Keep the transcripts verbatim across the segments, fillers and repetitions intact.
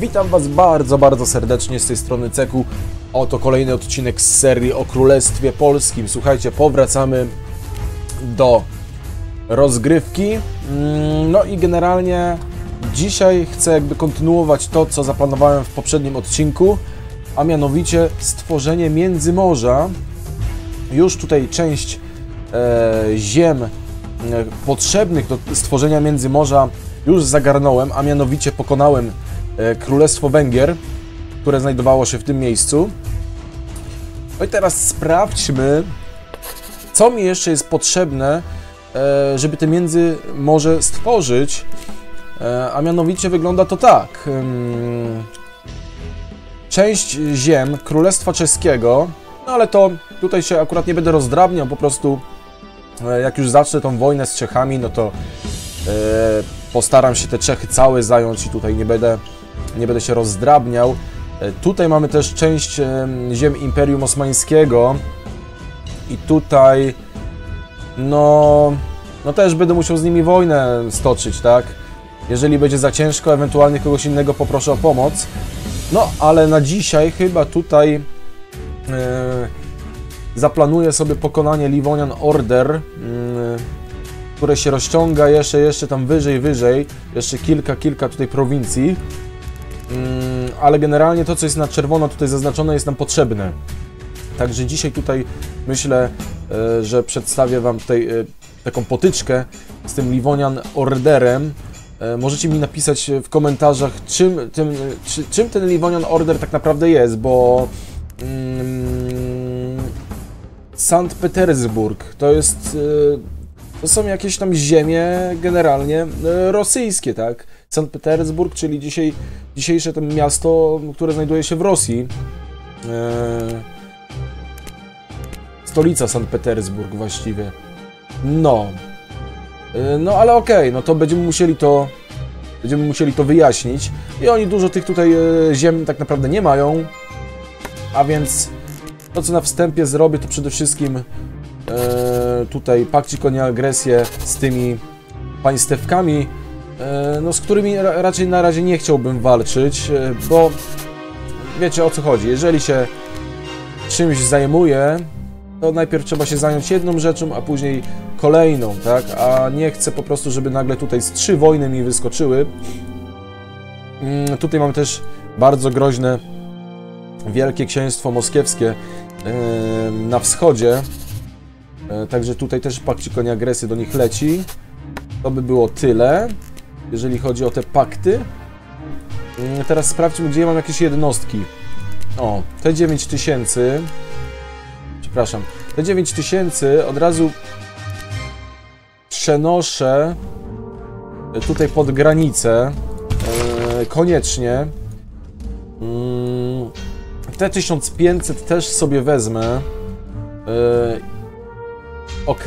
Witam Was bardzo, bardzo serdecznie z tej strony Ceku. Oto kolejny odcinek z serii o Królestwie Polskim. Słuchajcie, powracamy do rozgrywki. No i generalnie dzisiaj chcę jakby kontynuować to, co zaplanowałem w poprzednim odcinku, a mianowicie stworzenie Międzymorza. Już tutaj część e, ziem e, potrzebnych do stworzenia Międzymorza już zagarnąłem, a mianowicie pokonałem e, Królestwo Węgier, które znajdowało się w tym miejscu. No i teraz sprawdźmy, co mi jeszcze jest potrzebne, e, żeby te Międzymorze stworzyć, e, a mianowicie wygląda to tak. Hmm. Część ziem Królestwa Czeskiego, no ale to tutaj się akurat nie będę rozdrabniał, po prostu jak już zacznę tą wojnę z Czechami, no to yy, postaram się te Czechy całe zająć i tutaj nie będę, nie będę się rozdrabniał. Yy, tutaj mamy też część yy, ziem Imperium Osmańskiego i tutaj no, no też będę musiał z nimi wojnę stoczyć, tak? Jeżeli będzie za ciężko, ewentualnie kogoś innego poproszę o pomoc. No, ale na dzisiaj chyba tutaj yy, zaplanuję sobie pokonanie Livonian Order, yy, które się rozciąga jeszcze, jeszcze tam wyżej, wyżej, jeszcze kilka, kilka tutaj prowincji, yy, ale generalnie to, co jest na czerwono tutaj zaznaczone, jest nam potrzebne. Także dzisiaj tutaj myślę, yy, że przedstawię Wam tutaj yy, taką potyczkę z tym Livonian Orderem. Możecie mi napisać w komentarzach, czym, tym, czy, czym ten Livonian Order tak naprawdę jest, bo mm, Saint Petersburg to jest, to są jakieś tam ziemie generalnie rosyjskie, tak? Saint Petersburg, czyli dzisiaj, dzisiejsze to miasto, które znajduje się w Rosji. Stolica Saint Petersburg właściwie. No. No ale okej, okay, no to będziemy musieli to będziemy musieli to wyjaśnić i oni dużo tych tutaj ziem tak naprawdę nie mają, a więc to, co na wstępie zrobię, to przede wszystkim e, tutaj pakcik o nieagresję z tymi państewkami, e, no z którymi ra raczej na razie nie chciałbym walczyć, e, bo wiecie o co chodzi, jeżeli się czymś zajmuje, to najpierw trzeba się zająć jedną rzeczą, a później kolejną, tak? A nie chcę po prostu, żeby nagle tutaj z trzy wojny mi wyskoczyły. Mm, tutaj mam też bardzo groźne Wielkie Księstwo Moskiewskie yy, na wschodzie. Yy, także tutaj też pakcik konia agresji do nich leci. To by było tyle, jeżeli chodzi o te pakty. Yy, teraz sprawdźmy, gdzie ja mam jakieś jednostki. O, te dziewięć tysięcy... Przepraszam, te dziewięć tysięcy od razu przenoszę tutaj pod granicę, yy, koniecznie. Yy, te tysiąc pięćset też sobie wezmę. Yy, ok.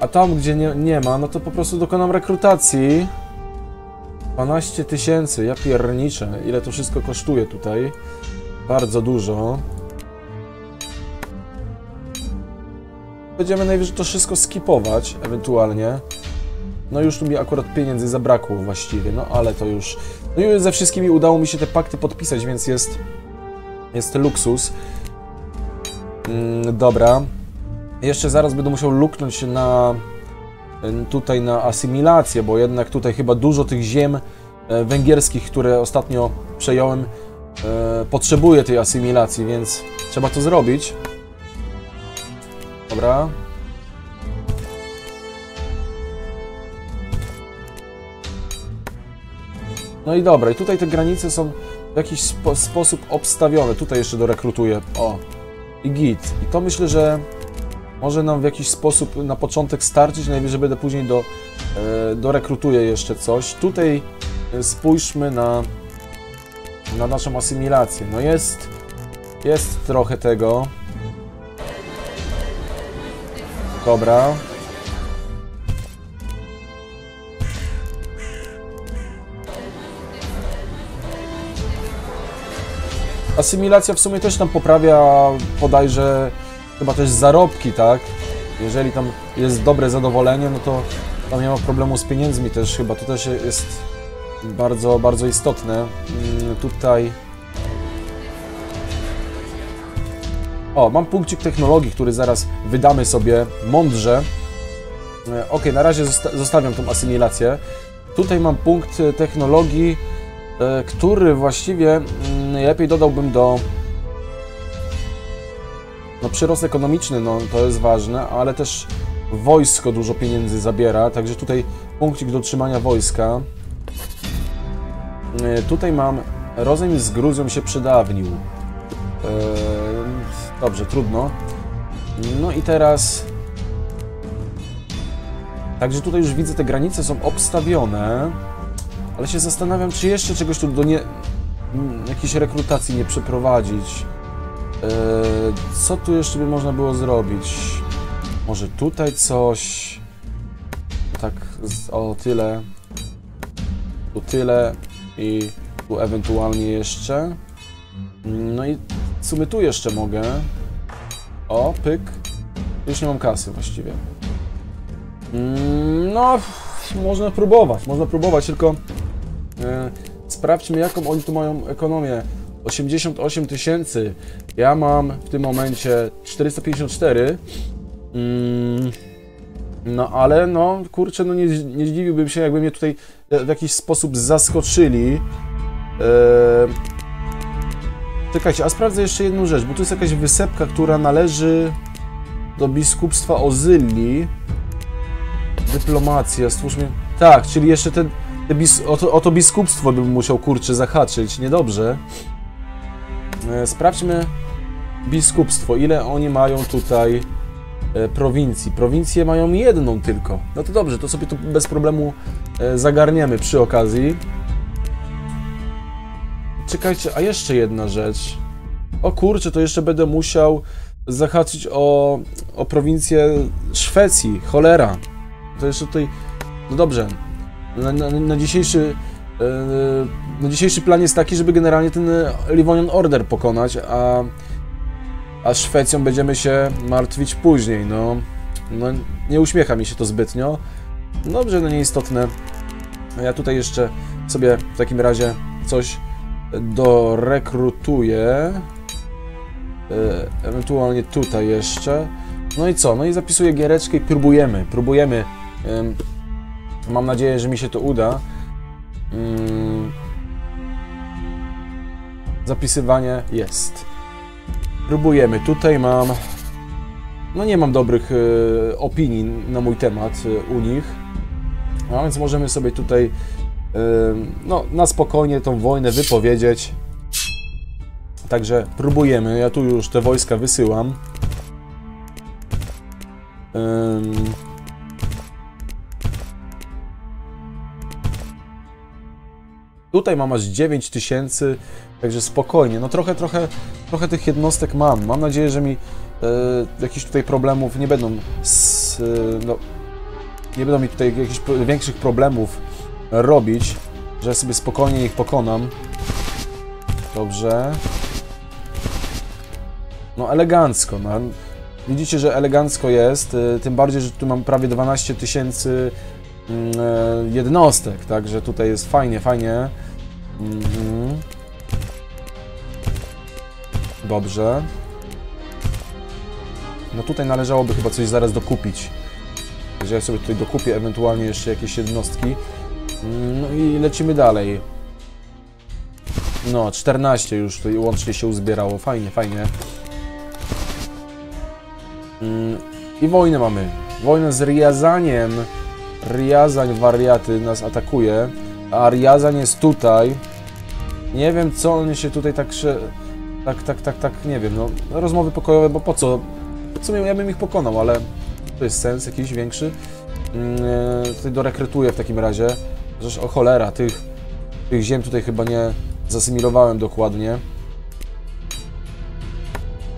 A tam, gdzie nie, nie ma, no to po prostu dokonam rekrutacji. dwanaście tysięcy, ja pierniczę, ile to wszystko kosztuje tutaj. Bardzo dużo. Będziemy najwyżej to wszystko skipować, ewentualnie. No już tu mi akurat pieniędzy zabrakło właściwie, no ale to już... No i ze wszystkimi udało mi się te pakty podpisać, więc jest... Jest luksus. Mm, dobra. Jeszcze zaraz będę musiał luknąć na... Tutaj na asymilację, bo jednak tutaj chyba dużo tych ziem węgierskich, które ostatnio przejąłem, e, potrzebuje tej asymilacji, więc trzeba to zrobić. Dobra. No i dobra, i tutaj te granice są w jakiś spo sposób obstawione. Tutaj jeszcze dorekrutuję. O, i git. I to myślę, że może nam w jakiś sposób na początek starczyć. Najwyżej będę później do, e, dorekrutuję jeszcze coś. Tutaj spójrzmy na, na naszą asymilację. No jest, jest trochę tego. Dobra. Asymilacja w sumie też tam poprawia bodajże chyba też zarobki, tak? Jeżeli tam jest dobre zadowolenie, no to tam nie ma problemu z pieniędzmi też chyba. To też jest bardzo, bardzo istotne. Tutaj... O, mam punkcik technologii, który zaraz wydamy sobie mądrze. Ok, na razie zosta zostawiam tą asymilację. Tutaj mam punkt technologii, który właściwie najlepiej dodałbym do... No, przyrost ekonomiczny, no to jest ważne, ale też wojsko dużo pieniędzy zabiera, także tutaj punkcik do utrzymania wojska. Tutaj mam... Rozejm z Gruzją się przydawnił. Dobrze, trudno. No i teraz... Także tutaj już widzę, te granice są obstawione, ale się zastanawiam, czy jeszcze czegoś tu do nie... jakiejś rekrutacji nie przeprowadzić. Co tu jeszcze by można było zrobić? Może tutaj coś... Tak, o tyle. Tu tyle i tu ewentualnie jeszcze. No i w sumie tu jeszcze mogę. O, pyk. Już nie mam kasy właściwie. No, można próbować, można próbować, tylko yy, sprawdźmy, jaką oni tu mają ekonomię. osiemdziesiąt osiem tysięcy. Ja mam w tym momencie czterysta pięćdziesiąt cztery. Yy, no, ale no, kurczę, no nie, nie zdziwiłbym się, jakby mnie tutaj w jakiś sposób zaskoczyli. Yy, czekajcie, a sprawdzę jeszcze jedną rzecz, bo tu jest jakaś wysepka, która należy do Biskupstwa Ozylii. Dyplomacja, stwórzmy... Tak, czyli jeszcze ten... Te bis... o, to, o to biskupstwo bym musiał, kurczę, zahaczyć. Niedobrze. E, sprawdźmy biskupstwo. Ile oni mają tutaj e, prowincji? Prowincje mają jedną tylko. No to dobrze, to sobie tu bez problemu e, zagarniemy przy okazji. Czekajcie, a jeszcze jedna rzecz. O kurczę, to jeszcze będę musiał zahaczyć o, o prowincję Szwecji. Cholera. To jeszcze tutaj, no dobrze, na, na, na, dzisiejszy, yy, na dzisiejszy plan jest taki, żeby generalnie ten Livonian Order pokonać, a, a Szwecją będziemy się martwić później, no, no nie uśmiecha mi się to zbytnio. Dobrze, no nieistotne, ja tutaj jeszcze sobie w takim razie coś dorekrutuję, yy, ewentualnie tutaj jeszcze, no i co, no i zapisuję giereczkę i próbujemy, próbujemy. Mam nadzieję, że mi się to uda. Zapisywanie jest. Próbujemy. Tutaj mam... No nie mam dobrych opinii na mój temat u nich. A więc możemy sobie tutaj no, na spokojnie tą wojnę wypowiedzieć. Także próbujemy. Ja tu już te wojska wysyłam. Tutaj mam aż dziewięć tysięcy, także spokojnie. No trochę, trochę, trochę tych jednostek mam. Mam nadzieję, że mi e, jakichś tutaj problemów nie będą, z, e, no, nie będą mi tutaj jakichś większych problemów robić, że sobie spokojnie ich pokonam. Dobrze. No elegancko. No. Widzicie, że elegancko jest, e, tym bardziej, że tu mam prawie dwanaście tysięcy jednostek, także tutaj jest fajnie, fajnie. Mhm. Dobrze. No tutaj należałoby chyba coś zaraz dokupić. Także ja sobie tutaj dokupię ewentualnie jeszcze jakieś jednostki. No i lecimy dalej. No, czternaście już tutaj łącznie się uzbierało. Fajnie, fajnie. I wojnę mamy. Wojnę z Riazaniem. Riazań, wariaty, nas atakuje, a Riazań jest tutaj. Nie wiem, co on się tutaj tak się... Tak, tak, tak, tak, nie wiem, no rozmowy pokojowe, bo po co? W sumie ja bym ich pokonał, ale to jest sens jakiś większy. Yy, tutaj dorekrutuję w takim razie. Rzecz o cholera, tych, tych ziem tutaj chyba nie zasymilowałem dokładnie.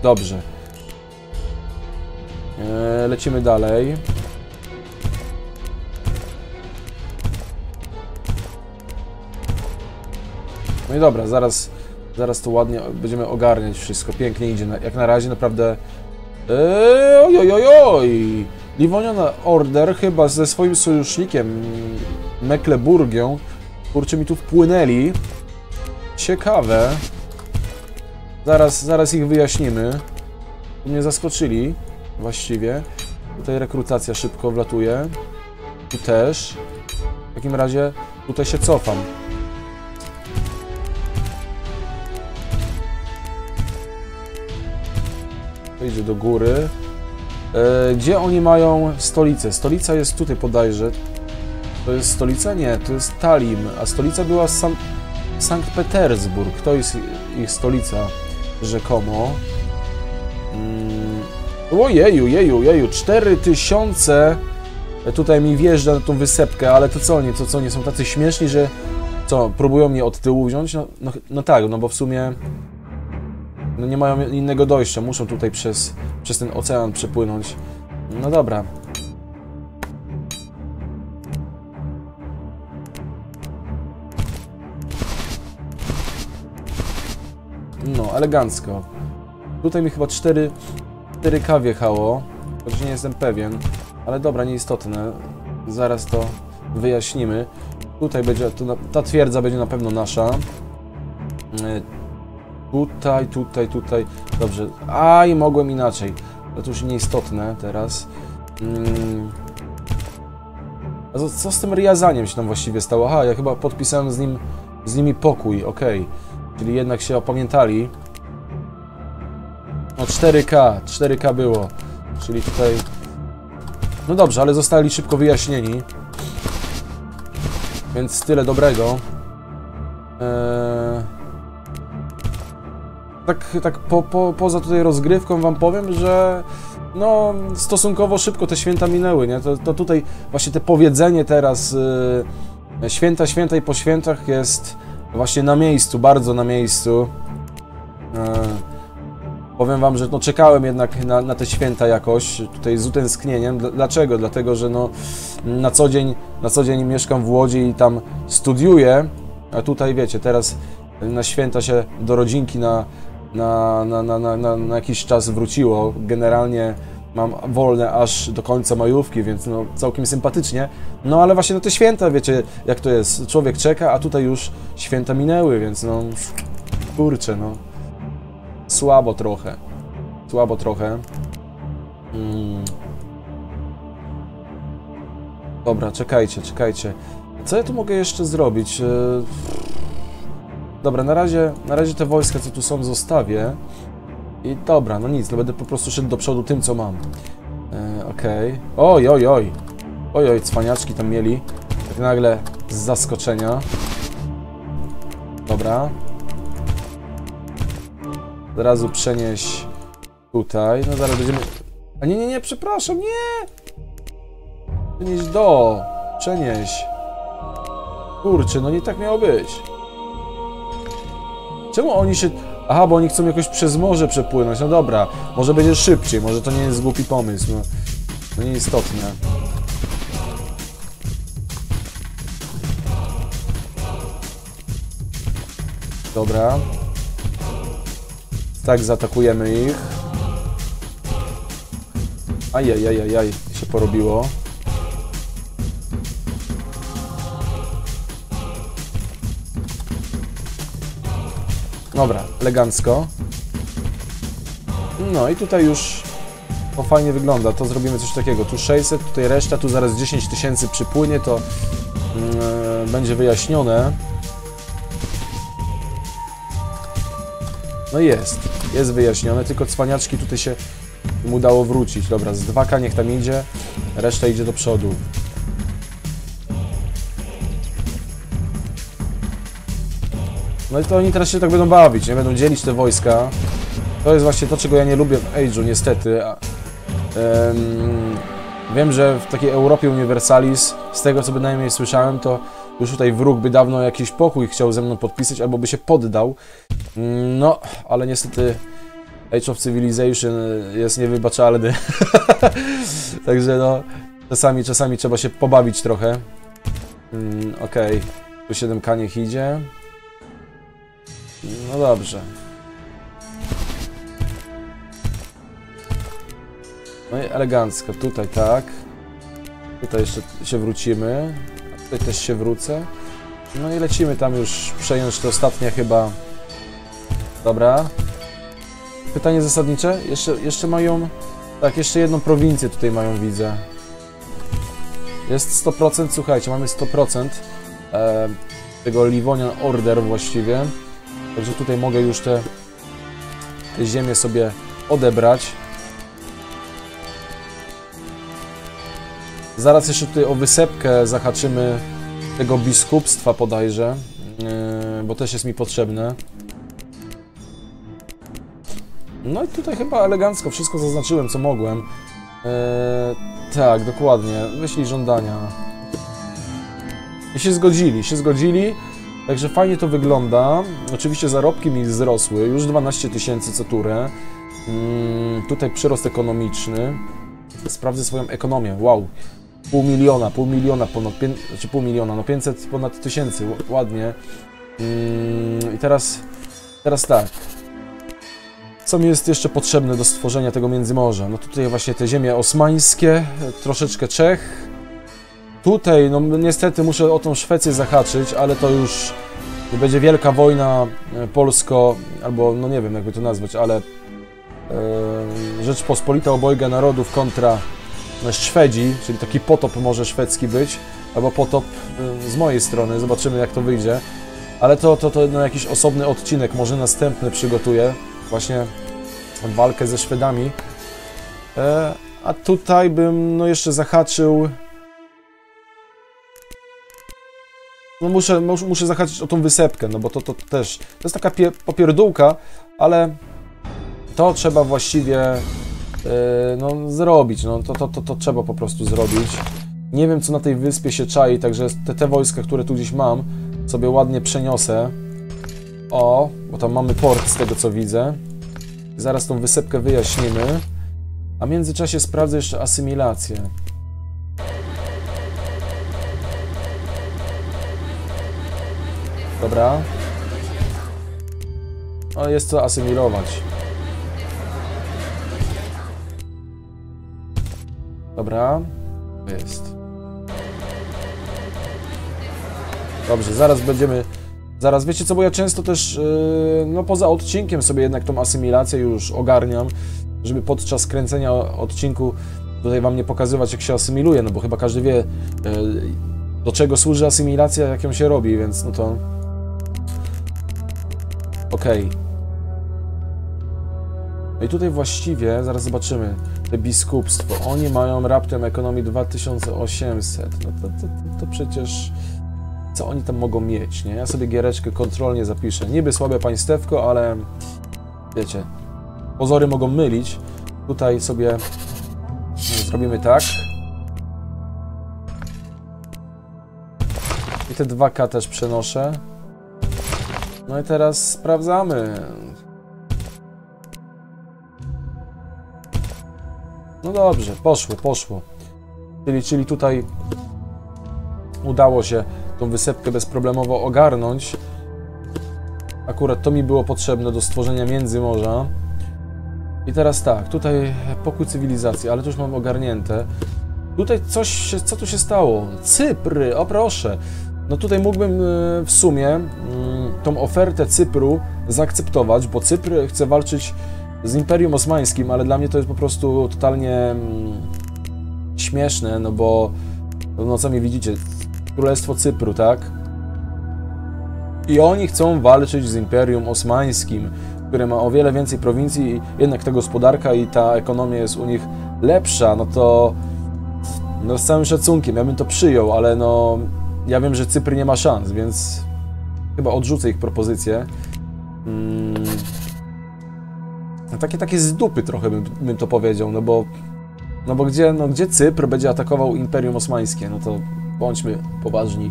Dobrze. Yy, lecimy dalej. No i dobra, zaraz, zaraz to ładnie będziemy ogarniać wszystko. Pięknie idzie, jak na razie naprawdę... Eee, oj, oj, oj! Livonian Order chyba ze swoim sojusznikiem Meklemburgią Kurczę, mi tu wpłynęli. Ciekawe. Zaraz, zaraz ich wyjaśnimy. Mnie zaskoczyli. Właściwie. Tutaj rekrutacja szybko wlatuje. Tu też. W takim razie tutaj się cofam. Idzie do góry. Yy, gdzie oni mają stolicę? Stolica jest tutaj bodajże. To jest stolica? Nie, to jest Tallin. A stolica była San... Sankt Petersburg. To jest ich stolica rzekomo. Yy... Ojeju, jeju, jeju. cztery tysiące tutaj mi wjeżdża na tą wysepkę, ale to co oni? To co oni? Są tacy śmieszni, że co? Próbują mnie od tyłu wziąć? No, no, no tak, no bo w sumie... No nie mają innego dojścia, muszą tutaj przez, przez ten ocean przepłynąć. No dobra. No, elegancko. Tutaj mi chyba cztery K wjechało, chociaż nie jestem pewien. Ale dobra, nieistotne. Zaraz to wyjaśnimy. Tutaj będzie, to, ta twierdza będzie na pewno nasza. Tutaj, tutaj, tutaj. Dobrze. A i mogłem inaczej. To już nieistotne teraz. Hmm. A co, co z tym Riazaniem się tam właściwie stało? Aha, ja chyba podpisałem z nim, z nimi pokój. Okej. Okay. Czyli jednak się opamiętali. No cztery K. cztery K było. Czyli tutaj... No dobrze, ale zostali szybko wyjaśnieni. Więc tyle dobrego. Eee... Tak, tak po, po, poza tutaj rozgrywką wam powiem, że no stosunkowo szybko te święta minęły, nie? To, to tutaj właśnie te powiedzenie teraz yy, święta, święta i po świętach jest właśnie na miejscu, bardzo na miejscu. Yy, powiem wam, że no, czekałem jednak na, na te święta jakoś, tutaj z utęsknieniem. Dlaczego? Dlatego, że no na co dzień, na co dzień mieszkam w Łodzi i tam studiuję, a tutaj wiecie, teraz na święta się do rodzinki na Na, na, na, na, na, na jakiś czas wróciło. Generalnie mam wolne aż do końca majówki, więc no całkiem sympatycznie. No ale właśnie na te święta, wiecie jak to jest. Człowiek czeka, a tutaj już święta minęły, więc no... Kurczę, no... Słabo trochę. Słabo trochę. Hmm. Dobra, czekajcie, czekajcie. Co ja tu mogę jeszcze zrobić? Dobra, na razie, na razie te wojska, co tu są, zostawię. I dobra, no nic, no będę po prostu szedł do przodu tym, co mam. E, Okej. Okay. Oj, oj, oj. Oj, oj, cwaniaczki tam mieli. Tak nagle z zaskoczenia. Dobra. Od razu przenieś tutaj. No zaraz będziemy... A nie, nie, nie, przepraszam, nie! Przenieś do... Przenieś. Kurczę, no nie tak miało być. Czemu oni się... Aha, bo oni chcą jakoś przez morze przepłynąć. No dobra, może będzie szybciej, może to nie jest głupi pomysł. No, no nieistotne. Dobra. Tak, zaatakujemy ich. Ajajajajaj, się porobiło. Dobra, elegancko. No i tutaj już to fajnie wygląda, to zrobimy coś takiego. Tu sześćset, tutaj reszta, tu zaraz dziesięć tysięcy przypłynie, to yy, będzie wyjaśnione. No jest, jest wyjaśnione, tylko cwaniaczki tutaj się im udało wrócić. Dobra, z dwa K niech tam idzie, reszta idzie do przodu. No i to oni teraz się tak będą bawić, nie? Będą dzielić te wojska. To jest właśnie to, czego ja nie lubię w Age'u, niestety. A, ym, wiem, że w takiej Europie Universalis, z tego co bynajmniej słyszałem, to już tutaj wróg by dawno jakiś pokój chciał ze mną podpisać, albo by się poddał. No, ale niestety Age of Civilization jest niewybaczalny. Także no, czasami, czasami trzeba się pobawić trochę. Ym, Okej, okay. Tu siedem K niech idzie. No dobrze. No i elegancko. Tutaj tak. Tutaj jeszcze się wrócimy. A tutaj też się wrócę. No i lecimy tam już przejąć te ostatnie chyba. Dobra. Pytanie zasadnicze? Jeszcze, jeszcze mają... Tak, jeszcze jedną prowincję tutaj mają, widzę. Jest sto procent, słuchajcie, mamy sto procent e, tego Livonian Order właściwie. Także tutaj mogę już te, te ziemię sobie odebrać. Zaraz jeszcze tutaj o wysepkę zahaczymy tego biskupstwa bodajże, e, bo też jest mi potrzebne. No i tutaj chyba elegancko wszystko zaznaczyłem, co mogłem. Eee, tak, dokładnie. Wyślij żądania. I się zgodzili, się zgodzili. Także fajnie to wygląda. Oczywiście zarobki mi wzrosły. Już dwanaście tysięcy co turę. Hmm, tutaj przyrost ekonomiczny. Sprawdzę swoją ekonomię. Wow. Pół miliona, pół miliona ponad... Znaczy pół miliona, no pięćset ponad tysięcy. Ładnie. Hmm, I teraz... Teraz tak. Co mi jest jeszcze potrzebne do stworzenia tego Międzymorza? No tutaj właśnie te ziemie osmańskie, troszeczkę Czech. Tutaj, no niestety muszę o tą Szwecję zahaczyć, ale to już będzie wielka wojna polsko, albo no nie wiem jakby to nazwać, ale yy, Rzeczpospolita Obojga Narodów kontra Szwedzi, czyli taki potop może szwedzki być, albo potop yy, z mojej strony, zobaczymy jak to wyjdzie. Ale to, to, to no, jakiś osobny odcinek, może następny przygotuję. Właśnie walkę ze Szwedami, e, a tutaj bym no jeszcze zahaczył, no muszę, mus, muszę zahaczyć o tą wysepkę, no bo to, to też, to jest taka pie, popierdółka, ale to trzeba właściwie e, no, zrobić, no to, to, to, to trzeba po prostu zrobić. Nie wiem co na tej wyspie się czai, także te, te wojska, które tu gdzieś mam, sobie ładnie przeniosę. O, bo tam mamy port z tego co widzę. Zaraz tą wysepkę wyjaśnimy. A w międzyczasie sprawdzę jeszcze asymilację. Dobra. O, jest co asymilować. Dobra. Jest. Dobrze, zaraz będziemy... Zaraz, wiecie co, bo ja często też, yy, no poza odcinkiem sobie jednak tą asymilację już ogarniam, żeby podczas kręcenia odcinku tutaj wam nie pokazywać jak się asymiluje, no bo chyba każdy wie, yy, do czego służy asymilacja, jak ją się robi, więc no to... Okej. Okay. No i tutaj właściwie, zaraz zobaczymy, te biskupstwo, oni mają raptem ekonomii dwa tysiące osiemset, no to, to, to, to przecież... Co oni tam mogą mieć, nie? Ja sobie giereczkę kontrolnie zapiszę. Niby słabe państewko, ale... Wiecie... Pozory mogą mylić. Tutaj sobie... Zrobimy tak. I te dwa ka też przenoszę. No i teraz sprawdzamy. No dobrze, poszło, poszło. Czyli, czyli tutaj... Udało się tą wysepkę bezproblemowo ogarnąć. Akurat to mi było potrzebne do stworzenia Międzymorza. I teraz tak, tutaj pokój cywilizacji, ale to już mam ogarnięte. Tutaj coś się, co tu się stało? Cypr, o proszę. No tutaj mógłbym w sumie tą ofertę Cypru zaakceptować, bo Cypr chce walczyć z Imperium Osmańskim, ale dla mnie to jest po prostu totalnie śmieszne, no bo no co mi widzicie? Królestwo Cypru, tak? I oni chcą walczyć z Imperium Osmańskim, które ma o wiele więcej prowincji, jednak ta gospodarka i ta ekonomia jest u nich lepsza, no to... No z całym szacunkiem, ja bym to przyjął, ale no... Ja wiem, że Cypr nie ma szans, więc... Chyba odrzucę ich propozycję. Hmm. No takie, takie z dupy trochę bym, bym to powiedział, no bo... No bo gdzie, no gdzie Cypr będzie atakował Imperium Osmańskie, no to... Bądźmy poważni.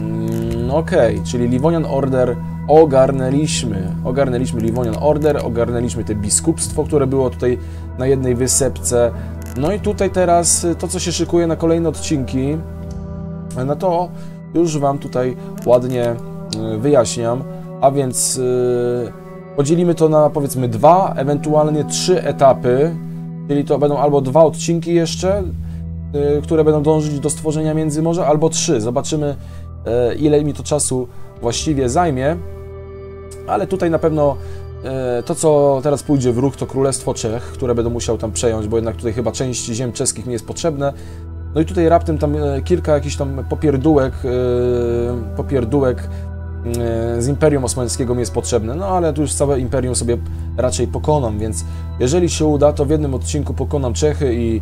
Mm, Okej, okay. Czyli Livonian Order ogarnęliśmy. Ogarnęliśmy Livonian Order, ogarnęliśmy te biskupstwo, które było tutaj na jednej wysepce. No i tutaj teraz to, co się szykuje na kolejne odcinki, no to już wam tutaj ładnie wyjaśniam. A więc yy, podzielimy to na powiedzmy dwa, ewentualnie trzy etapy. Czyli to będą albo dwa odcinki jeszcze, które będą dążyć do stworzenia Międzymorza, albo trzy. Zobaczymy, ile mi to czasu właściwie zajmie, ale tutaj na pewno to, co teraz pójdzie w ruch, to Królestwo Czech, które będę musiał tam przejąć, bo jednak tutaj chyba część ziem czeskich mi jest potrzebne. No i tutaj raptem tam kilka jakichś tam popierdółek, popierdółek z Imperium Osmańskiego mi jest potrzebne, no ale tu już całe Imperium sobie raczej pokonam, więc jeżeli się uda, to w jednym odcinku pokonam Czechy i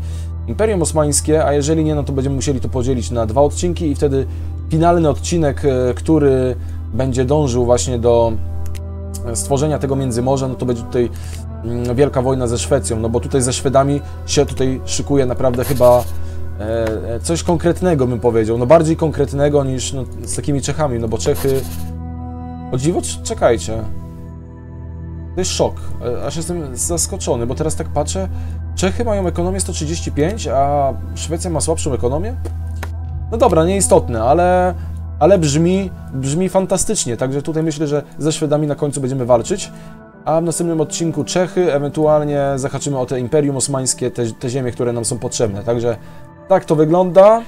Imperium Osmańskie, a jeżeli nie, no to będziemy musieli to podzielić na dwa odcinki i wtedy finalny odcinek, który będzie dążył właśnie do stworzenia tego Międzymorza, no to będzie tutaj wielka wojna ze Szwecją, no bo tutaj ze Szwedami się tutaj szykuje naprawdę chyba coś konkretnego, bym powiedział, no bardziej konkretnego niż no, z takimi Czechami, no bo Czechy... O dziwo, czekajcie. To jest szok, aż jestem zaskoczony, bo teraz tak patrzę, Czechy mają ekonomię sto trzydzieści pięć, a Szwecja ma słabszą ekonomię? No dobra, nieistotne, ale... Ale brzmi, brzmi fantastycznie, także tutaj myślę, że ze Szwedami na końcu będziemy walczyć, a w następnym odcinku Czechy, ewentualnie zahaczymy o te Imperium Osmańskie, te, te ziemie, które nam są potrzebne, także tak to wygląda.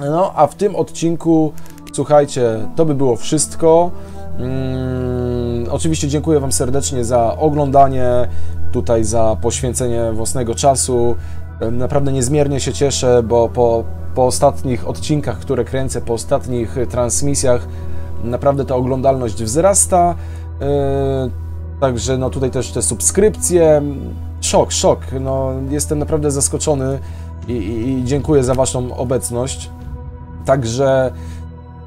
No, a w tym odcinku, słuchajcie, to by było wszystko. Hmm, oczywiście dziękuję Wam serdecznie za oglądanie, tutaj za poświęcenie własnego czasu. Naprawdę niezmiernie się cieszę, bo po, po ostatnich odcinkach, które kręcę, po ostatnich transmisjach, naprawdę ta oglądalność wzrasta. Yy, także no tutaj też te subskrypcje. Szok, szok. No, jestem naprawdę zaskoczony i, i, i dziękuję za Waszą obecność. Także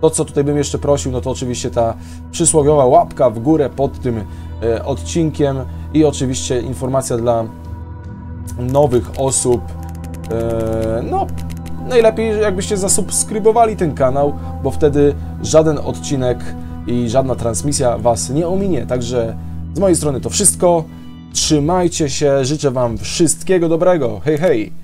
to, co tutaj bym jeszcze prosił, no to oczywiście ta przysłowiowa łapka w górę pod tym yy, odcinkiem i oczywiście informacja dla nowych osób, no najlepiej jakbyście zasubskrybowali ten kanał, bo wtedy żaden odcinek i żadna transmisja Was nie ominie. Także z mojej strony to wszystko, trzymajcie się, życzę Wam wszystkiego dobrego, hej hej!